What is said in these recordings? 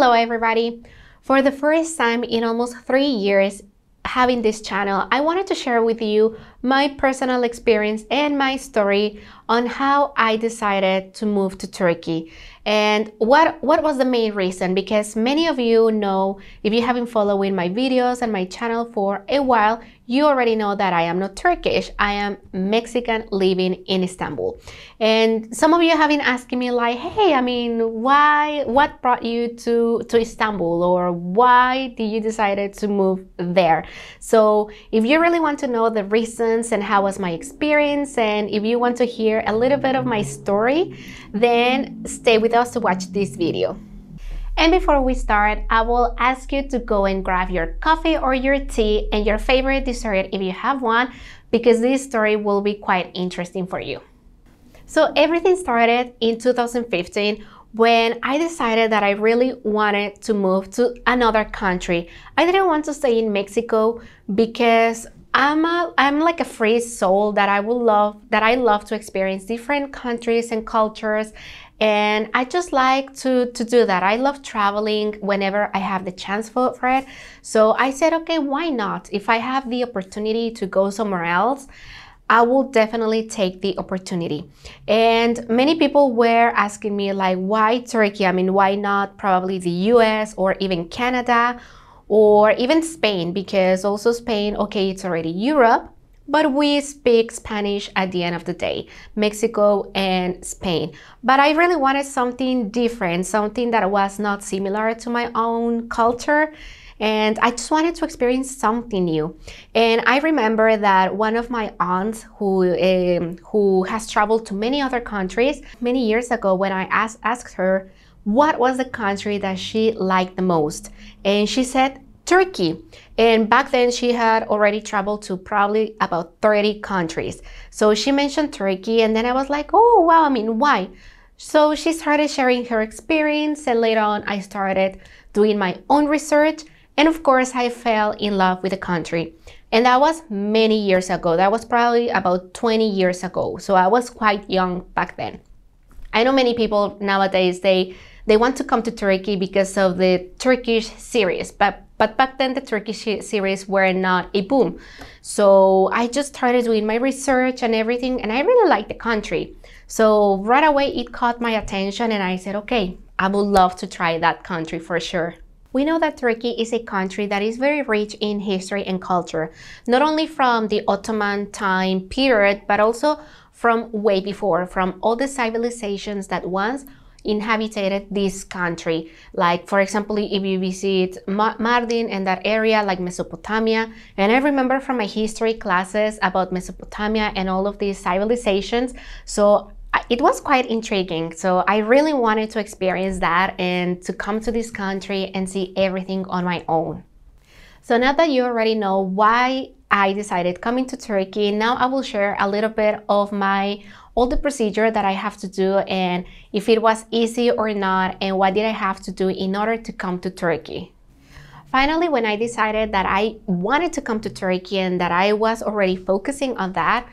Hello everybody! For the first time in almost 3 years having this channel, I wanted to share with you my personal experience and my story on how I decided to move to Turkey and what was the main reason, because many of you know, if you have been following my videos and my channel for a while, you already know that I am not Turkish. I am Mexican living in Istanbul. And some of you have been asking me like, hey, I mean, why, what brought you to Istanbul, or why did you decide to move there? So if you really want to know the reasons and how was my experience, and if you want to hear a little bit of my story, then stay with us to watch this video. And before we start, I will ask you to go and grab your coffee or your tea and your favorite dessert if you have one, because this story will be quite interesting for you. So everything started in 2015 when I decided that I really wanted to move to another country. I didn't want to stay in Mexico because I'm like a free soul that I love to experience different countries and cultures. And I just like to do that. I love traveling whenever I have the chance for it. So I said, okay, why not? If I have the opportunity to go somewhere else, I will definitely take the opportunity. And many people were asking me like, why Turkey? I mean, why not probably the US or even Canada or even Spain? Because also Spain, okay, it's already Europe, but we speak Spanish at the end of the day, Mexico and Spain. But I really wanted something different, something that was not similar to my own culture. And I just wanted to experience something new. And I remember that one of my aunts who has traveled to many other countries, many years ago, when I asked her what was the country that she liked the most, and she said, Turkey. And back then she had already traveled to probably about 30 countries. So she mentioned Turkey, and then I was like, oh wow, I mean, why? So she started sharing her experience, and later on I started doing my own research, and of course I fell in love with the country. And that was many years ago. That was probably about 20 years ago. So I was quite young back then. I know many people nowadays, they want to come to Turkey because of the Turkish series, but back then the Turkish series were not a boom. So I just started doing my research and everything, and I really liked the country. So right away it caught my attention, and I said, okay, I would love to try that country for sure. We know that Turkey is a country that is very rich in history and culture, not only from the Ottoman time period, but also from way before, from all the civilizations that once inhabited this country. Like, for example, if you visit Mardin and that area, like Mesopotamia, and I remember from my history classes about Mesopotamia and all of these civilizations, so it was quite intriguing. So I really wanted to experience that and to come to this country and see everything on my own. So now that you already know why I decided coming to Turkey, now I will share a little bit of my all the procedure that I have to do, and if it was easy or not, and what did I have to do in order to come to Turkey. Finally, when I decided that I wanted to come to Turkey and that I was already focusing on that,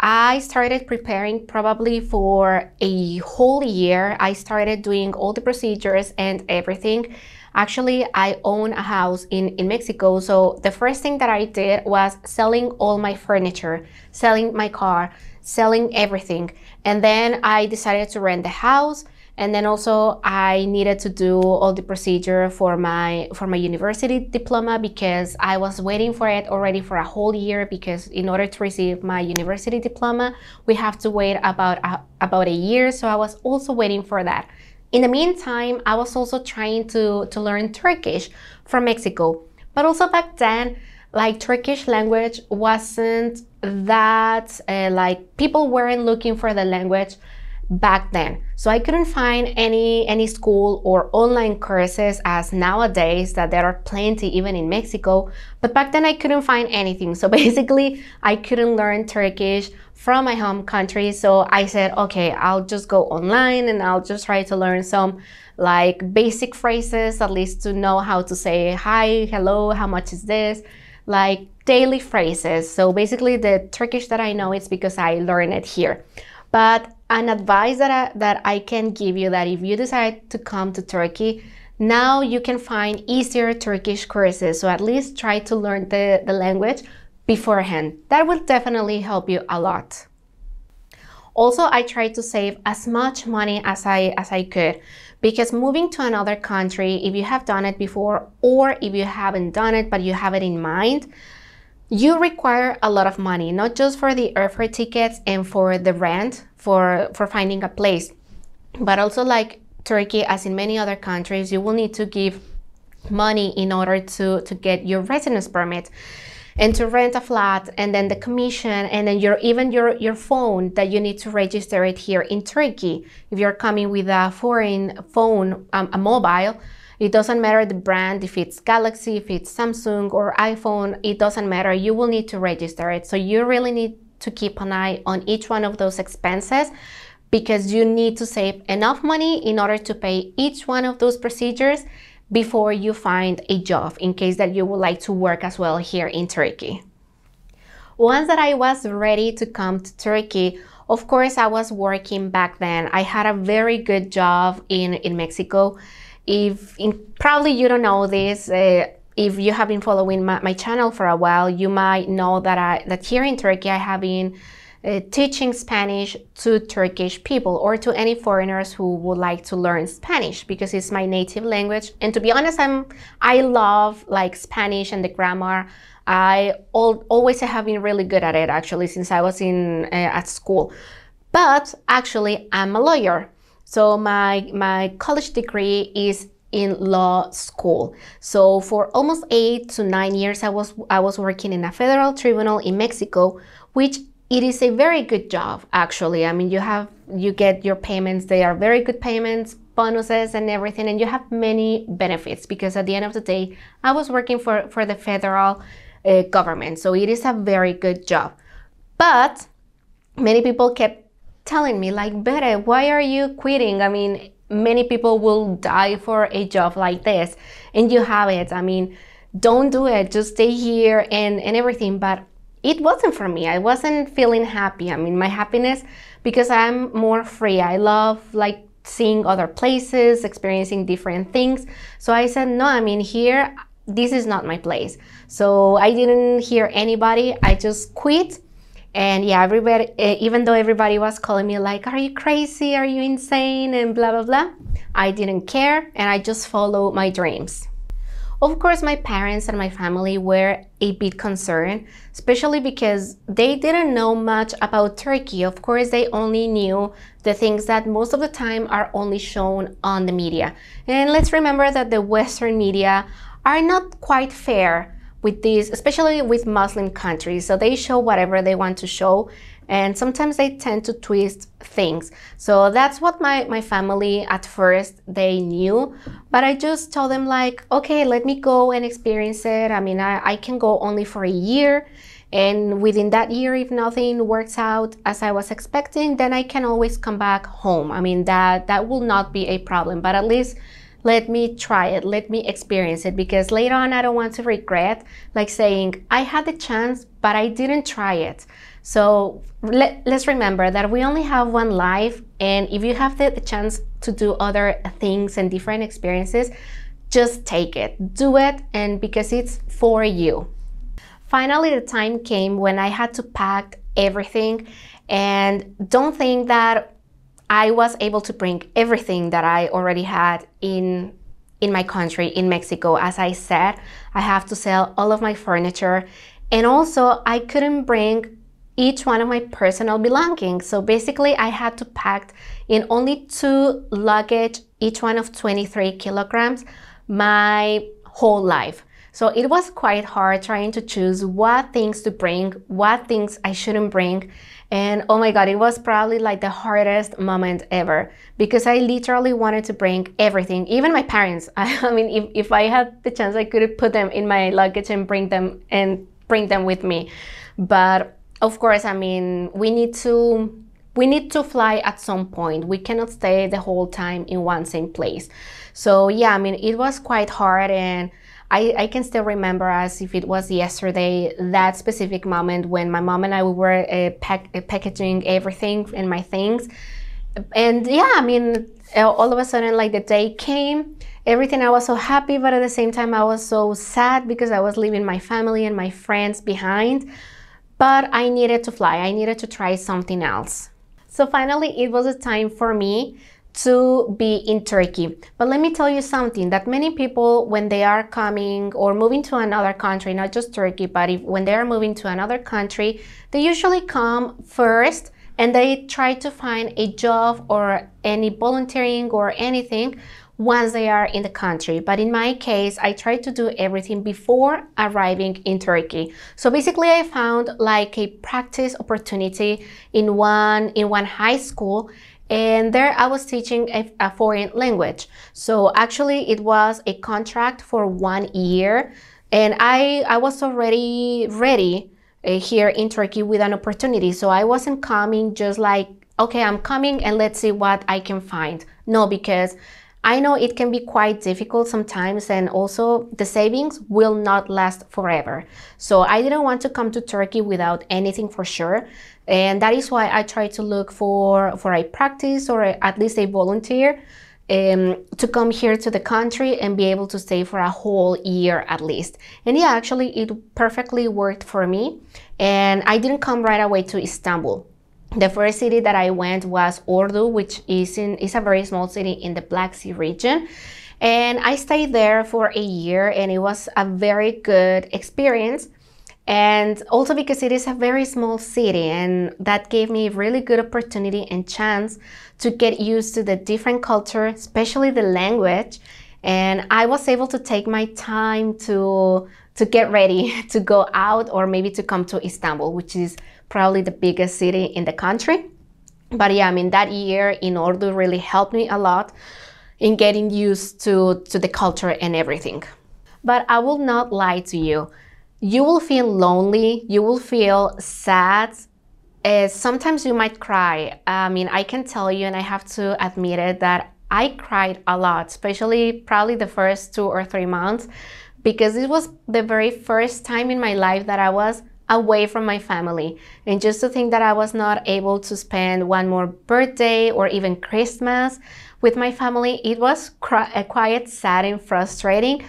I started preparing probably for a whole year. I started doing all the procedures and everything. Actually, I own a house in Mexico, so the first thing that I did was selling all my furniture, selling my car, selling everything. And then I decided to rent the house, and then also I needed to do all the procedure for my university diploma, because I was waiting for it already for a whole year, because in order to receive my university diploma, we have to wait about a year, so I was also waiting for that. In the meantime, I was also trying to learn Turkish from Mexico. But also back then, like, Turkish language wasn't that, like, people weren't looking for the language back then. So I couldn't find any school or online courses as nowadays, that there are plenty even in Mexico. But back then I couldn't find anything. So basically I couldn't learn Turkish from my home country. So I said, okay, I'll just go online and I'll just try to learn some like basic phrases, at least to know how to say hi, hello, how much is this? Like daily phrases. So basically the Turkish that I know, it's because I learned it here. But an advice that I can give you, that if you decide to come to Turkey, Now you can find easier Turkish courses, so at least try to learn the language beforehand. That will definitely help you a lot. Also, I tried to save as much money as I could, because moving to another country, if you have done it before or if you haven't done it but you have it in mind, you require a lot of money, not just for the airfare tickets and for the rent, for finding a place, but also like Turkey, as in many other countries, you will need to give money in order to get your residence permit and to rent a flat, and then the commission, and then even your phone that you need to register it here in Turkey. If you're coming with a foreign phone, a mobile, it doesn't matter the brand, if it's Galaxy, if it's Samsung or iPhone, it doesn't matter. You will need to register it. So you really need to keep an eye on each one of those expenses, because you need to save enough money in order to pay each one of those procedures before you find a job, in case that you would like to work as well here in Turkey. Once that I was ready to come to Turkey, of course I was working back then. I had a very good job in Mexico. Probably you don't know this, if you have been following my channel for a while, you might know that here in Turkey I have been teaching Spanish to Turkish people, or to any foreigners who would like to learn Spanish, because it's my native language. And to be honest, I love like Spanish and the grammar. I always have been really good at it, actually, since I was at school. But actually, I'm a lawyer, so my college degree is in law school. So for almost 8 to 9 years, I was working in a federal tribunal in Mexico, which it is a very good job, actually. I mean, you get your payments, they are very good payments, bonuses and everything, and you have many benefits, because at the end of the day, I was working for the federal government, so it is a very good job. But many people kept telling me, like, Bere, why are you quitting? I mean, many people will die for a job like this, and you have it. I mean, don't do it, just stay here and everything. But it wasn't for me. I wasn't feeling happy. I mean, my happiness, because I'm more free. I love like seeing other places, experiencing different things. So I said, no, I mean, here, this is not my place. So I didn't hear anybody. I just quit. And yeah, everybody, even though everybody was calling me like, are you crazy? Are you insane? And blah, blah, blah. I didn't care. And I just followed my dreams. Of course, my parents and my family were a bit concerned, especially because they didn't know much about Turkey. Of course, they only knew the things that most of the time are only shown on the media. And let's remember that the Western media are not quite fair with these, especially with Muslim countries. So they show whatever they want to show, and sometimes they tend to twist things. So that's what my family at first, they knew, but I just told them like, okay, let me go and experience it. I mean, I can go only for a year, and within that year, if nothing works out as I was expecting, then I can always come back home. I mean, that will not be a problem, but at least let me try it, let me experience it, because later on I don't want to regret like saying I had the chance but I didn't try it. So let's remember that we only have one life, and if you have the chance to do other things and different experiences, just take it, do it, and because it's for you. Finally, the time came when I had to pack everything, and don't think that I was able to bring everything that I already had in my country, in Mexico. As I said, I have to sell all of my furniture, and also I couldn't bring each one of my personal belongings. So basically I had to pack in only 2 luggage, each one of 23 kilograms, my whole life. So it was quite hard trying to choose what things to bring, what things I shouldn't bring. And oh my God, it was probably like the hardest moment ever, because I literally wanted to bring everything, even my parents. I mean, if I had the chance, I could have put them in my luggage and bring them with me. But of course, I mean, we need to fly at some point. We cannot stay the whole time in one same place. So yeah, I mean, it was quite hard, and I can still remember, as if it was yesterday, that specific moment when my mom and I were packaging everything and my things. And yeah, I mean, all of a sudden, like, the day came, everything. I was so happy, but at the same time I was so sad because I was leaving my family and my friends behind. But I needed to fly, I needed to try something else. So finally it was a time for me to be in Turkey. But let me tell you something, that many people, when they are coming or moving to another country, not just Turkey, but when they are moving to another country, they usually come first and they try to find a job or any volunteering or anything once they are in the country. But in my case, I tried to do everything before arriving in Turkey. So basically I found like a practice opportunity in one high school, and there I was teaching a foreign language. So actually it was a contract for 1 year, and I was already ready here in Turkey with an opportunity. So I wasn't coming just like, okay, I'm coming and let's see what I can find. No, because I know it can be quite difficult sometimes, and also the savings will not last forever. So I didn't want to come to Turkey without anything for sure. And that is why I tried to look for a practice or at least a volunteer to come here to the country and be able to stay for a whole year at least. And yeah, actually it perfectly worked for me. And I didn't come right away to Istanbul. The first city that I went was Ordu, which is a very small city in the Black Sea region. And I stayed there for a year, and it was a very good experience. And also because it is a very small city, and that gave me a really good opportunity and chance to get used to the different culture, especially the language. And I was able to take my time to get ready to go out or maybe to come to Istanbul, which is probably the biggest city in the country. But yeah, I mean, that year in Ordu really helped me a lot in getting used to the culture and everything. But I will not lie to you. You will feel lonely, you will feel sad, sometimes you might cry. I mean, I can tell you, and I have to admit it, that I cried a lot, especially probably the first 2 or 3 months, because it was the very first time in my life that I was away from my family. And just to think that I was not able to spend one more birthday or even Christmas with my family, it was quite sad and frustrating.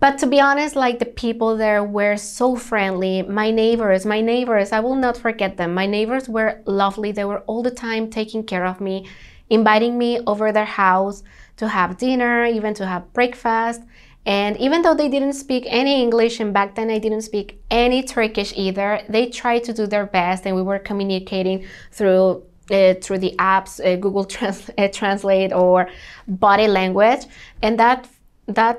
But to be honest, like, the people there were so friendly. My neighbors, I will not forget them. My neighbors were lovely. They were all the time taking care of me, inviting me over their house to have dinner, even to have breakfast. And even though they didn't speak any English, and back then I didn't speak any Turkish either, they tried to do their best, and we were communicating through the apps, Google Translate or body language, and that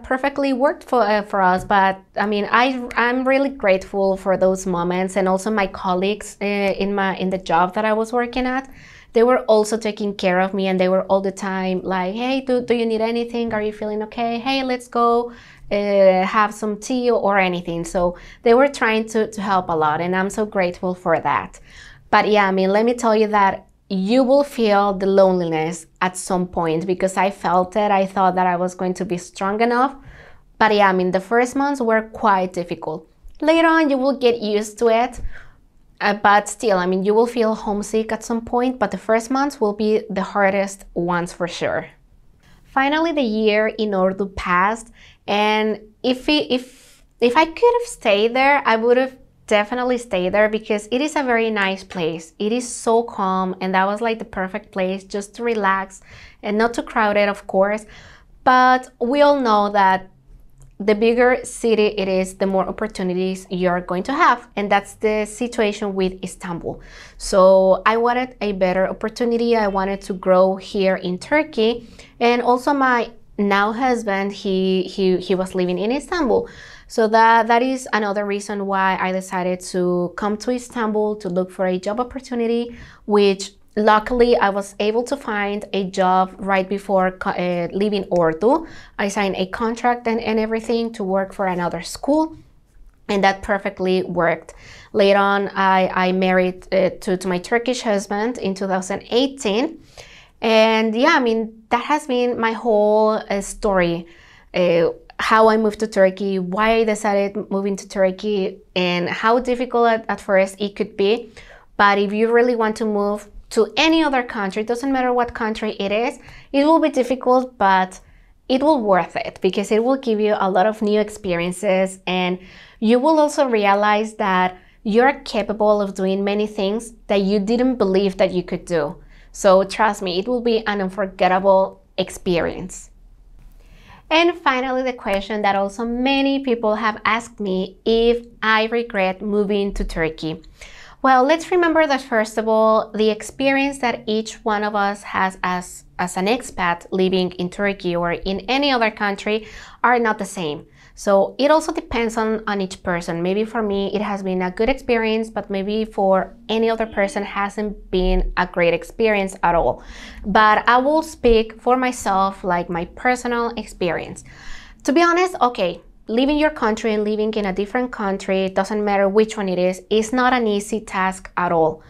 perfectly worked for us. But I mean, I'm really grateful for those moments, and also my colleagues in the job that I was working at. They were also taking care of me, and they were all the time like, hey, do you need anything? Are you feeling okay? Hey, let's go have some tea or anything. So they were trying to help a lot, and I'm so grateful for that. But yeah, I mean, let me tell you that you will feel the loneliness at some point, because I felt it. I thought that I was going to be strong enough. But yeah, I mean, the first months were quite difficult. Later on, you will get used to it. But still, I mean, you will feel homesick at some point, but the first months will be the hardest ones for sure. Finally, the year in Ordu passed, and if I could have stayed there, I would have definitely stayed there, because it is a very nice place. It is so calm, and that was like the perfect place just to relax and not too crowded, of course. But we all know that the bigger city it is, the more opportunities you're going to have. And that's the situation with Istanbul. So I wanted a better opportunity. I wanted to grow here in Turkey. And also my now husband, he was living in Istanbul. So that is another reason why I decided to come to Istanbul to look for a job opportunity, which luckily, I was able to find a job right before leaving Ordu. I signed a contract and everything to work for another school, and that perfectly worked. Later on, I married to my Turkish husband in 2018. And yeah, I mean, that has been my whole story. How I moved to Turkey, why I decided moving to Turkey, and how difficult at first it could be. But if you really want to move to any other country, it doesn't matter what country it is, it will be difficult, but it will worth it because it will give you a lot of new experiences, and you will also realize that you're capable of doing many things that you didn't believe that you could do. So trust me, it will be an unforgettable experience. And finally, the question that also many people have asked me, if I regret moving to Turkey. Well, let's remember that first of all, the experience that each one of us has as an expat living in Turkey or in any other country are not the same. So it also depends on each person. Maybe for me it has been a good experience, but maybe for any other person hasn't been a great experience at all. But I will speak for myself, like my personal experience. To be honest, okay, leaving your country and living in a different country, it doesn't matter which one it is not an easy task at all.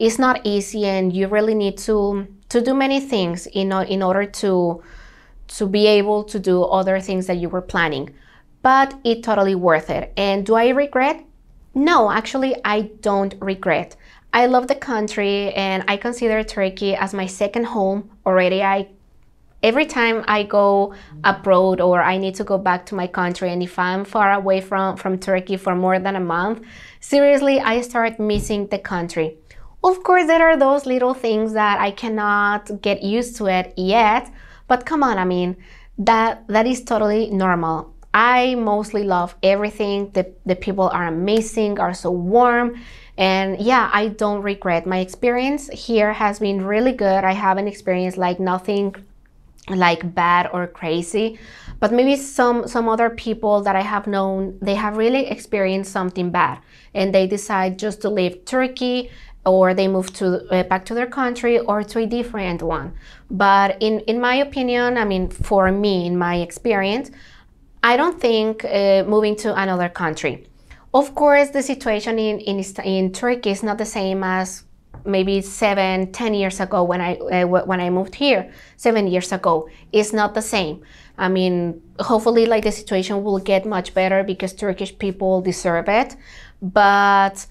It's not easy, and you really need to do many things in order to be able to do other things that you were planning. But it's totally worth it. And do I regret? No, actually, I don't regret. I love the country, and I consider Turkey as my second home already. Every time I go abroad or I need to go back to my country, and if I'm far away from Turkey for more than a month, seriously, I start missing the country. Of course, there are those little things that I cannot get used to it yet, but come on, I mean, that is totally normal. I mostly love everything. The people are amazing, are so warm, and yeah, I don't regret. My experience here has been really good. I haven't experienced like nothing like bad or crazy, but maybe some other people that I have known, they have really experienced something bad, and they decide just to leave Turkey, or they move back to their country or to a different one. But in my opinion, I mean, for me, in my experience, I don't think moving to another country. Of course, the situation in Turkey is not the same as maybe 7-10 years ago when I moved here 7 years ago. It's not the same. I mean, hopefully, like, the situation will get much better because Turkish people deserve it. But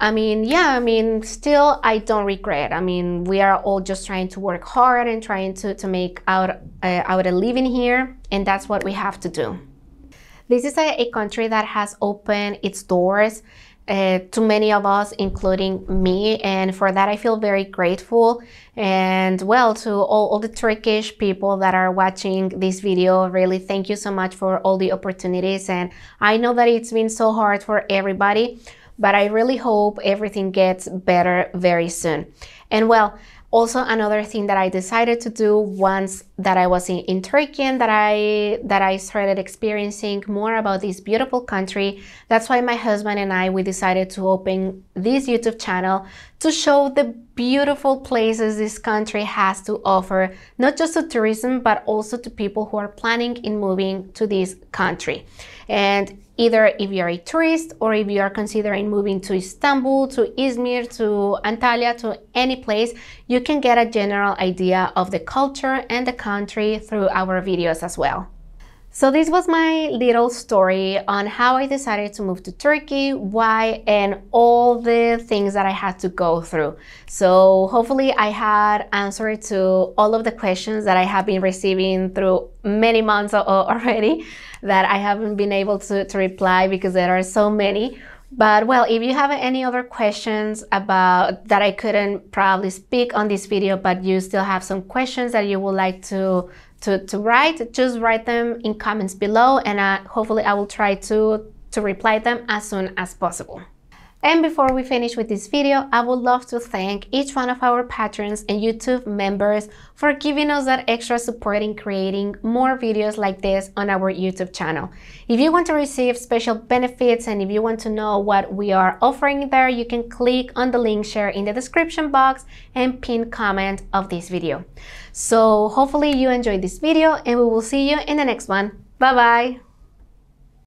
I mean, yeah, I mean, still, I don't regret. I mean, we are all just trying to work hard and trying to make out a living here, and that's what we have to do. This is a country that has opened its doors to many of us, including me, and for that I feel very grateful. And well, to all the Turkish people that are watching this video, really thank you so much for all the opportunities, and I know that it's been so hard for everybody, but I really hope everything gets better very soon. And well, also another thing that I decided to do once that I was in Turkey, and that I started experiencing more about this beautiful country. That's why my husband and I, we decided to open this YouTube channel to show the beautiful places this country has to offer, not just to tourism, but also to people who are planning in moving to this country. And either if you're a tourist or if you are considering moving to Istanbul, to Izmir, to Antalya, to any place, you can get a general idea of the culture and the country through our videos as well. So this was my little story on how I decided to move to Turkey, why, and all the things that I had to go through. So hopefully I had answered to all of the questions that I have been receiving through many months already, that I haven't been able to reply because there are so many. But well, if you have any other questions about that I couldn't probably speak on this video, but you still have some questions that you would like to write, just write them in comments below, and hopefully I will try to reply them as soon as possible. And before we finish with this video, I would love to thank each one of our patrons and YouTube members for giving us that extra support in creating more videos like this on our YouTube channel. If you want to receive special benefits, and if you want to know what we are offering there, you can click on the link shared in the description box and pinned comment of this video. So hopefully you enjoyed this video, and we will see you in the next one. Bye bye!